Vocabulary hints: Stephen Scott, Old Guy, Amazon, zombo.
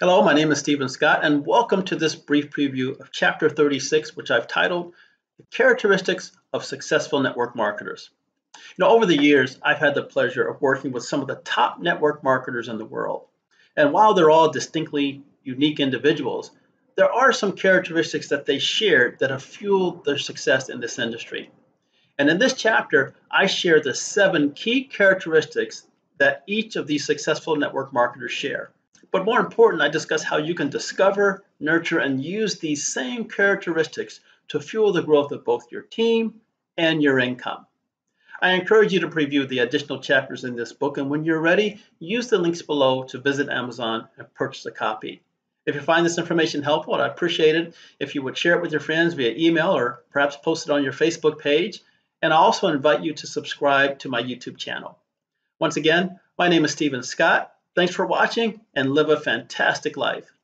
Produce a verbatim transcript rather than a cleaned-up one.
Hello, my name is Stephen Scott, and welcome to this brief preview of Chapter thirty-six, which I've titled The Characteristics of Successful Network Marketers. You know, over the years, I've had the pleasure of working with some of the top network marketers in the world. And while they're all distinctly unique individuals, there are some characteristics that they shared that have fueled their success in this industry. And in this chapter, I share the seven key characteristics that each of these successful network marketers share. But more important, I discuss how you can discover, nurture, and use these same characteristics to fuel the growth of both your team and your income. I encourage you to preview the additional chapters in this book, and when you're ready, use the links below to visit Amazon and purchase a copy. If you find this information helpful, I'd appreciate it if you would share it with your friends via email or perhaps post it on your Facebook page. And I also invite you to subscribe to my YouTube channel. Once again, my name is Stephen Scott. Thanks for watching, and live a fantastic life.